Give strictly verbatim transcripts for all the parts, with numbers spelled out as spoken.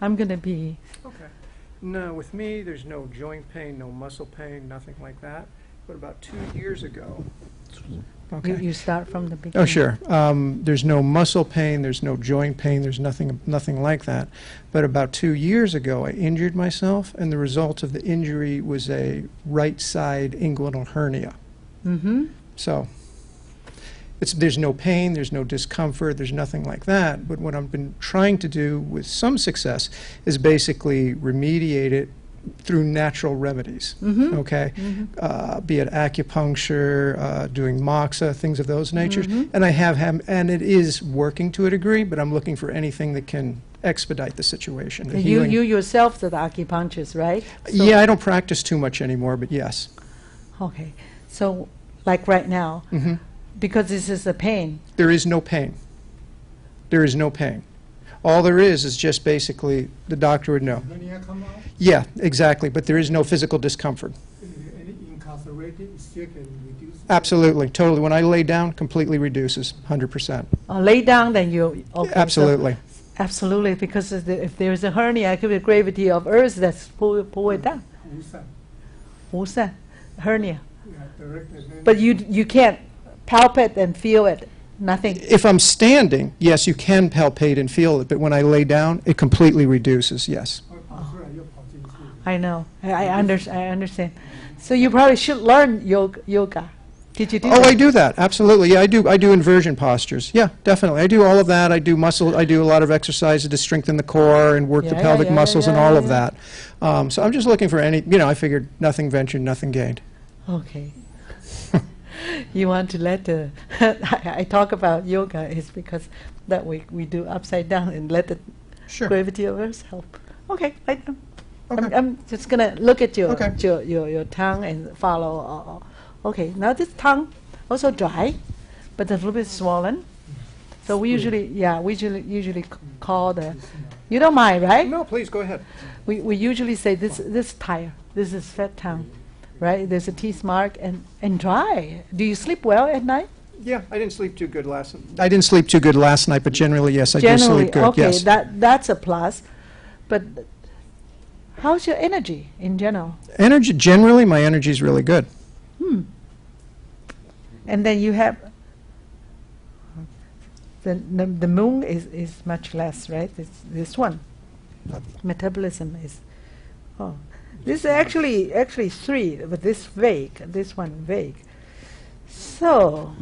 I'm going to be... Okay. No, with me, there's no joint pain, no muscle pain, nothing like that. But about two years ago... Okay. You, you start from the beginning. Oh, sure. Um, there's no muscle pain, there's no joint pain, there's nothing, nothing like that. But about two years ago, I injured myself, and the result of the injury was a right-side inguinal hernia. Mm-hmm. So... It's, there's no pain, there's no discomfort, there's nothing like that. But what I've been trying to do with some success is basically remediate it through natural remedies, mm-hmm. okay? Mm-hmm. Uh, be it acupuncture, uh, doing moxa, things of those natures. Mm-hmm. And I have, have, and it is working to a degree, but I'm looking for anything that can expedite the situation. The you, you yourself are the acupuncturist, right? So yeah, I don't practice too much anymore, but yes. Okay, so like right now, mm-hmm. Because this is the pain. There is no pain. There is no pain. All there is is just basically the doctor would know. Yeah, exactly. But there is no physical discomfort. Absolutely, totally. When I lay down, completely reduces, one hundred percent. Uh, lay down, then you. Okay, absolutely. So absolutely, because the, if there is a hernia, it could be the gravity of Earth that's pull, pull it down. Wu san, hernia. But you you can't. Palpate and feel it, nothing. If I'm standing, yes, you can palpate and feel it, but when I lay down, it completely reduces, yes. Oh. I know, I, I, under, I understand. So you probably should learn yoga. yoga. Did you do Oh, that? I do that, absolutely. Yeah, I do, I do inversion postures. Yeah, definitely. I do all of that. I do muscle, I do a lot of exercises to strengthen the core and work yeah, the yeah, pelvic yeah, muscles yeah, and all yeah. of that. Um, so I'm just looking for any, you know, I figured nothing ventured, nothing gained. Okay. You want to let the I, I talk about yoga is because that we we do upside down and let the sure. gravity of Earth help. Okay, I, okay. I'm, I'm just gonna look at your okay. your, your your tongue and follow. Uh, okay, now this tongue also dry, but a little bit swollen. So we usually yeah we usually usually call the. You don't mind, right? No, please go ahead. We we usually say this this tire this is fat tongue. Right, there's a teeth mark and, and dry. Do you sleep well at night? Yeah, I didn't sleep too good last night. I didn't sleep too good last night, but generally, yes, I generally, do sleep good. Okay, yes. that, that's a plus. But how's your energy in general? Energy, generally, my energy is really good. Hmm. And then you have, the, the, the moon is, is much less, right? It's this one. Metabolism is, oh. This is actually, actually three, but this vague, this one vague. So,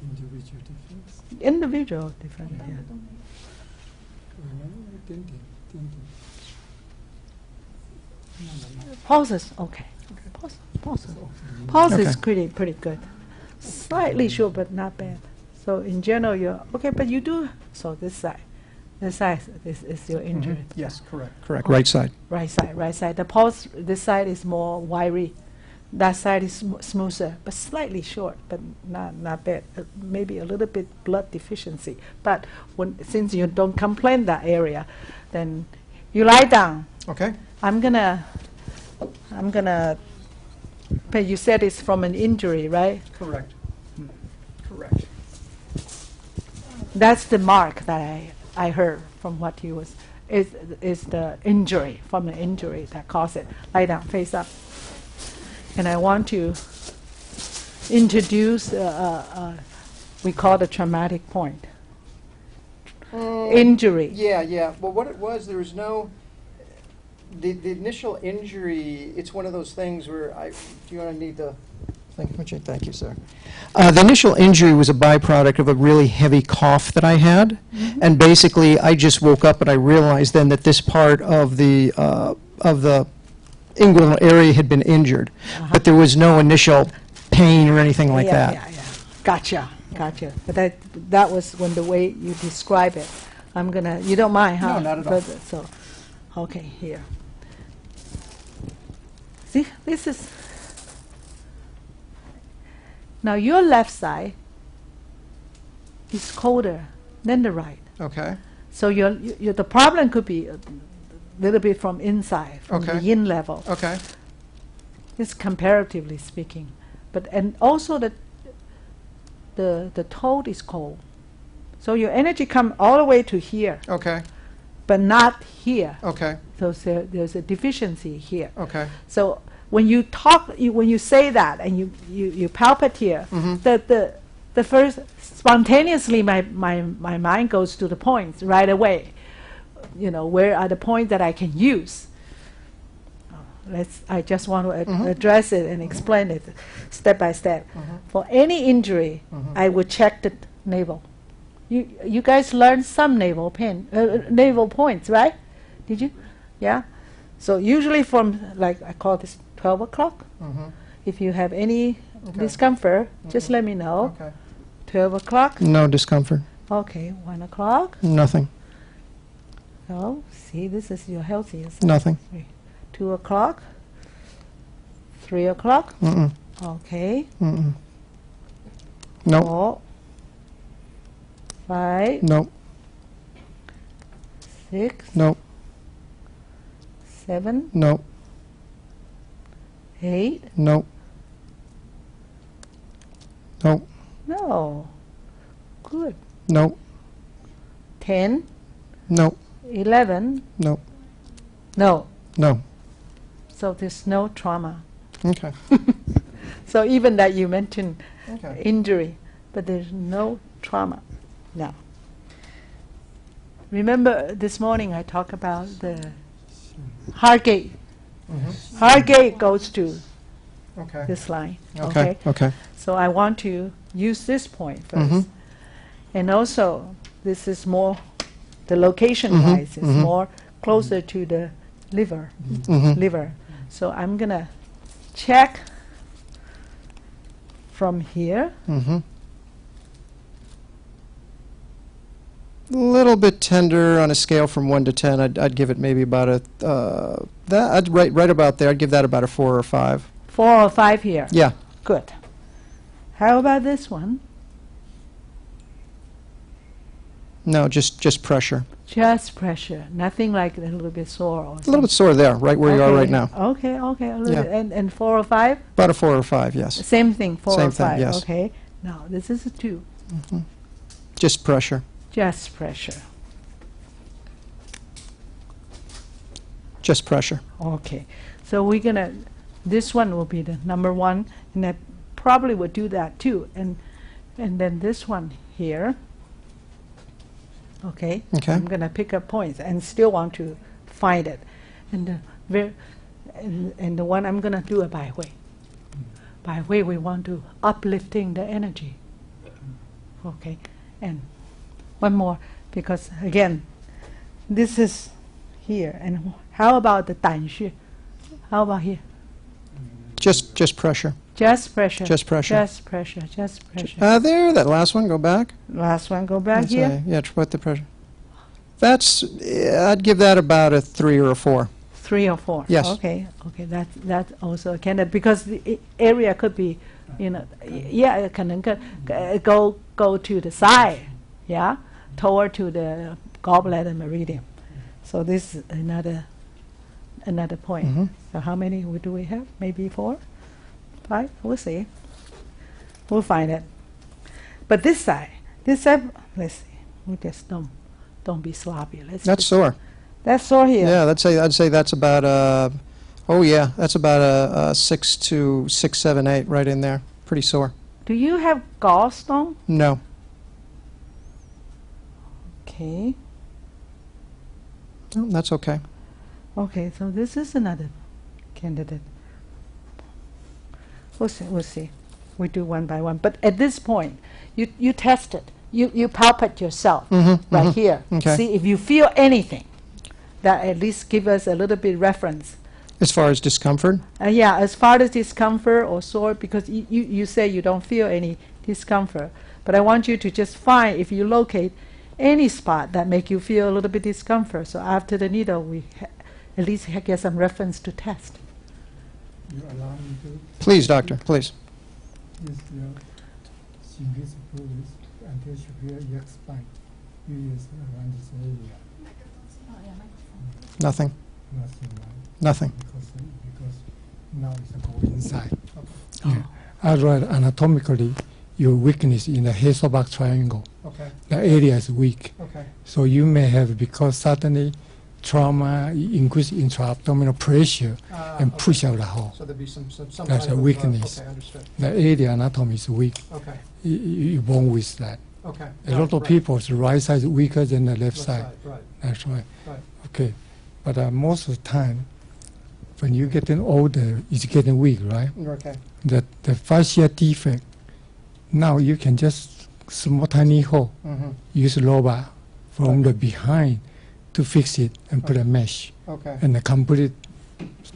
individual difference. Individual difference, yeah. Pauses, okay. Pauses, pauses. Pauses okay. is pretty, pretty good. Slightly short, but not bad. So in general, you're okay, but you do, so this side. This side is, is your injury. Mm-hmm. Yes, correct. Correct. Right side. Right side, right side. The pulse, this side is more wiry. That side is sm smoother, but slightly short, but not, not bad. Uh, maybe a little bit blood deficiency. But when, since you don't complain that area, then you lie down. Okay. I'm gonna, I'm gonna, but you said it's from an injury, right? Correct. Hmm. Correct. That's the mark that I... I heard from what he was, is, is the injury, from the injury that caused it. Lie down, face up. And I want to introduce, uh, uh, uh, we call the traumatic point. Mm, injury. Yeah, yeah. Well, what it was, there was no, the, the initial injury, it's one of those things where I, do you want to need the... Thank you, sir. Uh, the initial injury was a byproduct of a really heavy cough that I had. Mm-hmm. And basically, I just woke up and I realized then that this part of the, uh, of the inguinal area had been injured. Uh-huh. But there was no initial pain or anything like yeah, that. Yeah, yeah. Gotcha, gotcha. But that, that was when the way you describe it. I'm going to, you don't mind, huh? No, not at all. But, so, okay, here. See, this is... Now, your left side is colder than the right. Okay. So your, your, the problem could be a little bit from inside, from okay. the yin level. Okay. It's comparatively speaking. But, and also the, the, the toe is cold. So your energy comes all the way to here. Okay. But not here. Okay. So, so there's a deficiency here. Okay. So when you talk, you, when you say that and you, you, you palpate here, mm-hmm. the, the, the first, spontaneously my, my, my mind goes to the points right away. You know, where are the points that I can use? Let's, I just want to ad mm-hmm. address it and explain it step by step. Mm-hmm. For any injury, mm-hmm. I would check the navel. You, you guys learned some navel pin, uh, navel points, right? Did you? Yeah. So usually from, like I call this twelve o'clock. Mm-hmm. If you have any okay. discomfort, mm-hmm. just let me know. Okay. twelve o'clock? No discomfort. Okay. one o'clock? Nothing. Oh, see, this is your healthiest. Nothing. Three. Two o'clock? Three o'clock? Mm-mm. Okay. Mm-mm. No. Four. Five. No. Six. No. Seven. No. Eight. No. No. No. Good. No. Ten. No. Eleven. No. No. No. So there's no trauma. Okay. So even that you mentioned okay. injury, but there's no trauma. Now, remember this morning I talked about the heart gate. Mm-hmm. Heart gate goes to okay. this line. Okay. okay. Okay. So I want to use this point first, mm-hmm. and also this is more. The location-wise mm-hmm. is mm-hmm. more closer mm-hmm. to the liver. Mm-hmm. Liver. Mm-hmm. So I'm gonna check from here. Mm-hmm. A little bit tender on a scale from one to ten. I'd, I'd give it maybe about a uh, that. I'd right right about there. I'd give that about a four or five. Four or five here. Yeah. Good. How about this one? No, just just pressure. Just pressure. Nothing like a little bit sore. Or a little bit sore there, right where okay. you are right now. Okay, okay. A little yeah. bit. And, and four or five? About a four or five, yes. Same thing, four Same or thing, five. Yes. Okay. Now, this is a two. Mm-hmm. Just pressure. Just pressure. Just pressure. Okay. So we're going to, this one will be the number one, and I probably would do that too. And, and then this one here. Okay. Okay. I'm gonna pick up points and still want to find it, and the ver and, and the one I'm gonna do a Baihui. Baihui, we want to uplifting the energy. Okay, and one more because again, this is here. And how about the Dan Xue? How about here? Just just pressure. Just pressure. Just pressure. Just pressure. Just pressure. Uh, there, that last one, go back. Last one, go back That's here. A, yeah, put the pressure. That's, uh, I'd give that about a three or a four. Three or four. Yes. Okay, okay, that, that also can, because the area could be, you know, yeah, it can go, go to the side, yeah, toward to the gallbladder meridian. So this is another, another point. Mm-hmm. So how many do we have? Maybe four? Right? We'll see. We'll find it. But this side, this side, let's see. We just don't, don't be sloppy. Let's that's sore. That's sore here. Yeah, let's say I'd say that's about a. Oh yeah, that's about a, a six to six, seven, eight, right in there. Pretty sore. Do you have gallstone? No. Okay. No, that's okay. Okay, so this is another candidate. We'll see, we'll see. We do one by one. But at this point, you, you test it. You, you palpate yourself mm-hmm, right mm-hmm. here. Okay. See if you feel anything. That at least give us a little bit reference. As far as discomfort? Uh, yeah, as far as discomfort or sore, because you, you, you say you don't feel any discomfort. But I want you to just find, if you locate any spot that make you feel a little bit discomfort. So after the needle, we ha at least ha get some reference to test. You allow me to please, doctor, please. Yes, she gives bruise until she feels yuck spine. You use around this area. Nothing. Nothing. Nothing. Because, because now it's going inside. Okay. Oh. Yeah. As well, anatomically, your weakness in the Heselbach triangle. Okay. The area is weak. Okay. So you may have, because suddenly trauma increase intra-abdominal pressure uh, and okay. push out the hole. So there'd be some, some, some That's a weakness. Okay, understood. The area anatomy is weak. Okay. You, you're born with that. Okay. A right, lot of right. people, the right side is weaker than the left, left side. side. Right. That's right. right. Okay. But uh, most of the time, when you're getting older, it's getting weak, right? Okay. The, the fascia defect, now you can just small tiny hole, mm-hmm. use robot from okay. the behind to fix it and okay. put a mesh. Okay. And a complete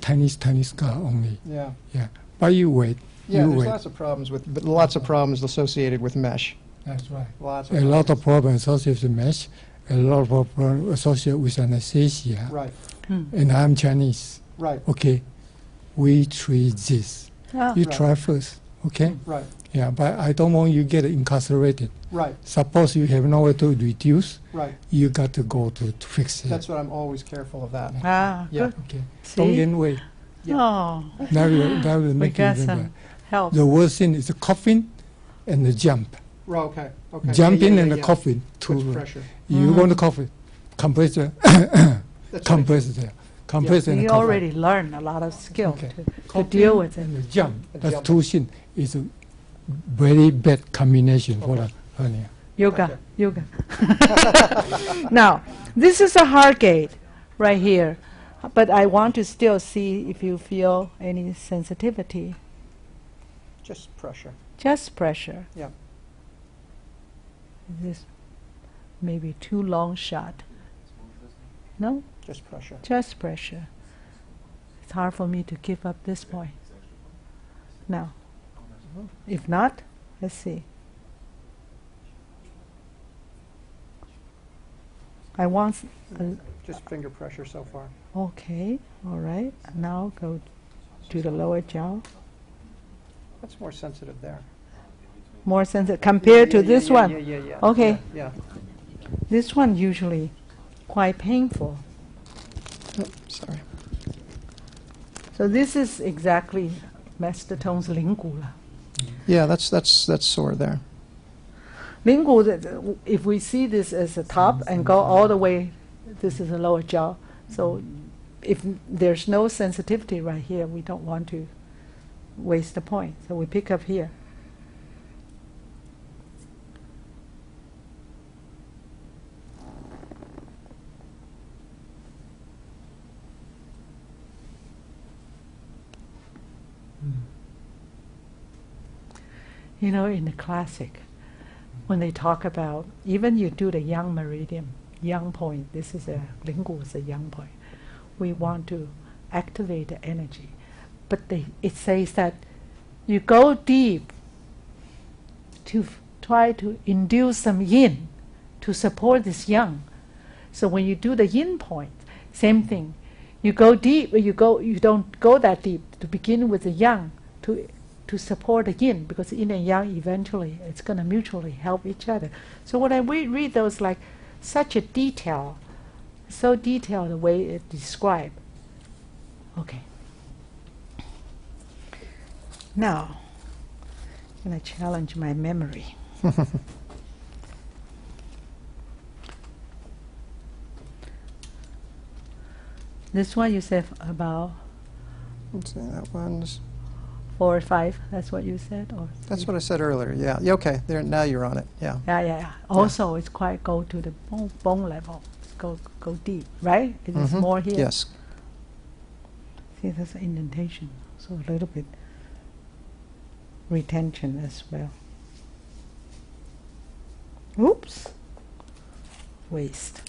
tiny, tiny scar only. Yeah. Yeah. But you wait. Yeah, you there's wait. lots of problems with, but lots of problems associated with mesh. That's right. Lots of a problems. lot of problems associated with mesh, a lot of problems associated with anesthesia. Right. Hmm. And I'm Chinese. Right. Okay. We treat this. Ah. You right. try first. Okay? Right. Yeah, but I don't want you get incarcerated. Right. Suppose you have nowhere to reduce. Right. You got to go to, to fix it. That's what I'm always careful of that. Ah, yeah. Good. Okay. See? Don't gain weight. Yeah. Oh. That will, that will make it better. Help. The worst thing is the coughing and the jump. Right, okay. okay. Jumping yeah, yeah, and yeah. the coughing. Too pressure. You mm-hmm. want to cough it. Compressor. Compressor. Compressor. You already learned a lot of skill okay. to, to deal with it. And the jump. The That's jump. two things. It's a very bad combination for the hernia. Yoga, okay. yoga. Now, this is a heart gate right here, but I want to still see if you feel any sensitivity. Just pressure. Just pressure. Yeah. This may be too long shot. No? Just pressure. Just pressure. It's hard for me to give up this point. Now. If not, let's see. I want a just finger pressure so far. Okay, all right. Now go to the lower jaw. That's more sensitive there. More sensitive compared yeah, yeah, to yeah, this yeah, one. Yeah, yeah, yeah. Okay. Yeah, yeah. This one usually quite painful. Oh, sorry. So this is exactly Master Tung's Linggu. Yeah, that's that's that's sore there. Linggu, if we see this as a top and go all the way, this is the lower jaw. So if there's no sensitivity right here, we don't want to waste the point. So we pick up here. You know, in the classic, when they talk about, even you do the yang meridian, yang point, this is a, Linggu is a yang point. We want to activate the energy. But they, it says that you go deep to f try to induce some yin to support this yang. So when you do the yin point, same thing. You go deep, you go, you don't go that deep to begin with the yang to to support the yin, because yin and yang eventually it's going to mutually help each other. So when I re read those, like such a detail, so detailed the way it described. Okay. Now, I'm going to challenge my memory. This one you said about. Let's see, that one's. Four or five, that's what you said? Or that's what I said earlier, yeah. yeah okay, there, now you're on it, yeah. Yeah, yeah, yeah. Also, yeah. it's quite go to the bone, bone level. It's go, go deep, right? It mm-hmm. is more here. Yes. See, there's an indentation, so a little bit retention as well. Oops. Waste.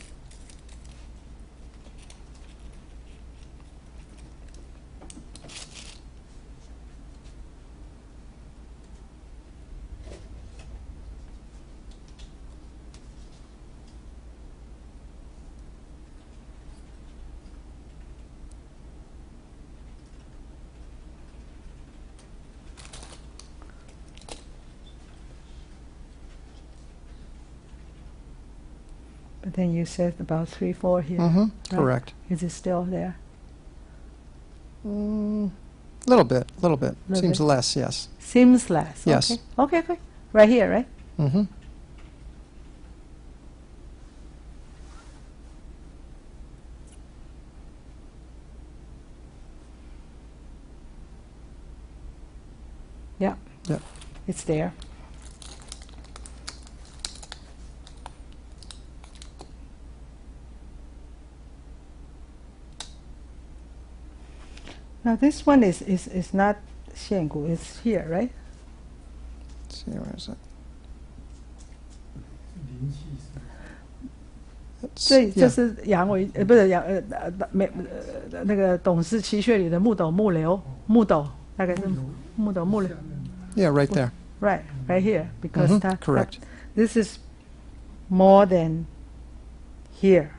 Then you said about three, four here. Mm-hmm. Right? Correct. Is it still there? A mm, little bit, little bit. Little Seems bit. less, yes. Seems less. Yes. Okay, okay. okay. Right here, right? Mm-hmm. Yeah. Yeah. It's there. Now this one is is is not Xiangu, it's here, right? Let's see, where is it? That's, 这是杨伟，呃，不是杨，呃，没，呃，那个董氏奇穴里的木斗、木瘤、木斗，大概是木斗、木瘤。Yeah, right there. Right, right here, because that. Correct. This is more than here.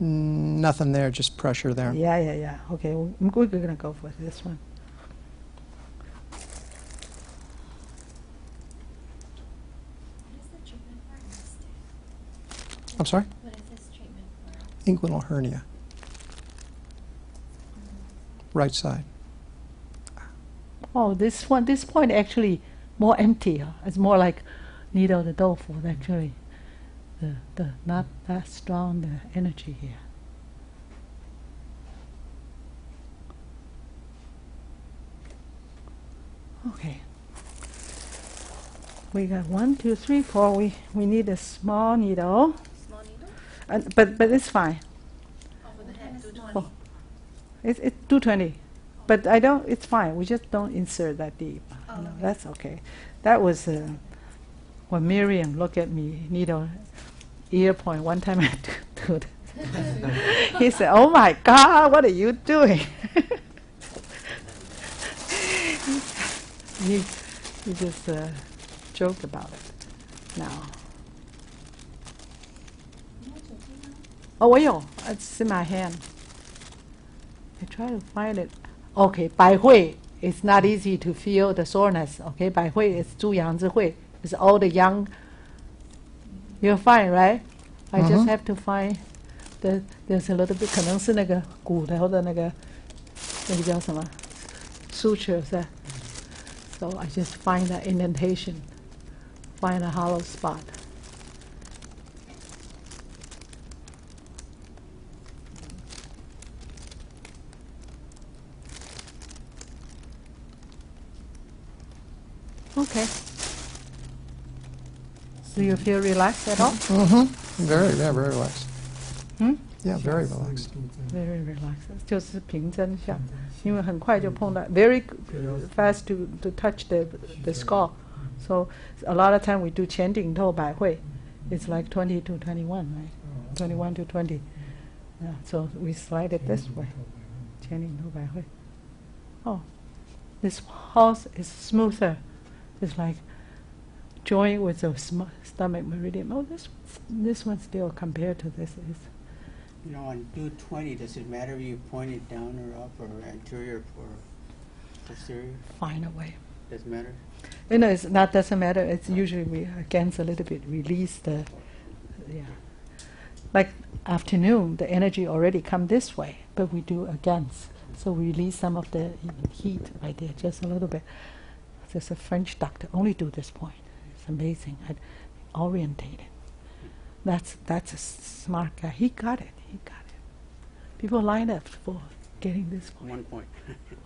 Mm, nothing there, just pressure there. Yeah, yeah, yeah. Okay, we're going to go for this one. What is the treatment for? I'm sorry? What is this treatment for? Inguinal hernia. Right side. Oh, this one, this point actually more empty. Huh? It's more like needle the dofu, actually. The, the not that strong the energy here. Okay. We got one, two, three, four. We we need a small needle. Small needle. Uh, but but it's fine. Oh, with the head, two twenty. Oh. It's it's two twenty, oh. But I don't. It's fine. We just don't insert that deep. Oh, no, okay. That's okay. That was. Uh, When Miriam looked at me, needle, ear point, one time I do this. He said, "Oh my God, what are you doing?" he, he just uh, joked about it. Now, oh, well, it's in my hand. I try to find it. Okay, Baihui. It's not easy to feel the soreness. Okay, Baihui is Zuyang Zhihui. It's all the young. You're fine, right? I mm-hmm. just have to find the there's a little bit. 可能是那个骨头的那个那个叫什么 sutures. Uh, so I just find that indentation, find a hollow spot. Okay. Do you feel relaxed at all? Mm-hmm. Very, very, very relaxed. Hmm? Yeah, very relaxed. Very relaxed. 就是平针下，因为很快就碰到 very fast to to touch the the skull. So a lot of time we do 前顶透百会. It's like twenty to twenty-one, right? Twenty-one to twenty. Yeah. So we slide it this way. 前顶透百会. Oh, this pulse is smoother. It's like. Joint with the sm stomach meridian. Oh, this this one still compared to this is. You know, on two twenty, does it matter if you point it down or up or anterior or posterior? Find a way. Does it matter? You know, it's not doesn't matter. It's usually we against a little bit release the, yeah. Like afternoon, the energy already come this way, but we do against. So we release some of the heat right there, just a little bit. There's a French doctor only do this point. Amazing. I'd orientated. That's that's a smart guy. He got it. He got it. People lined up for getting this point. One point.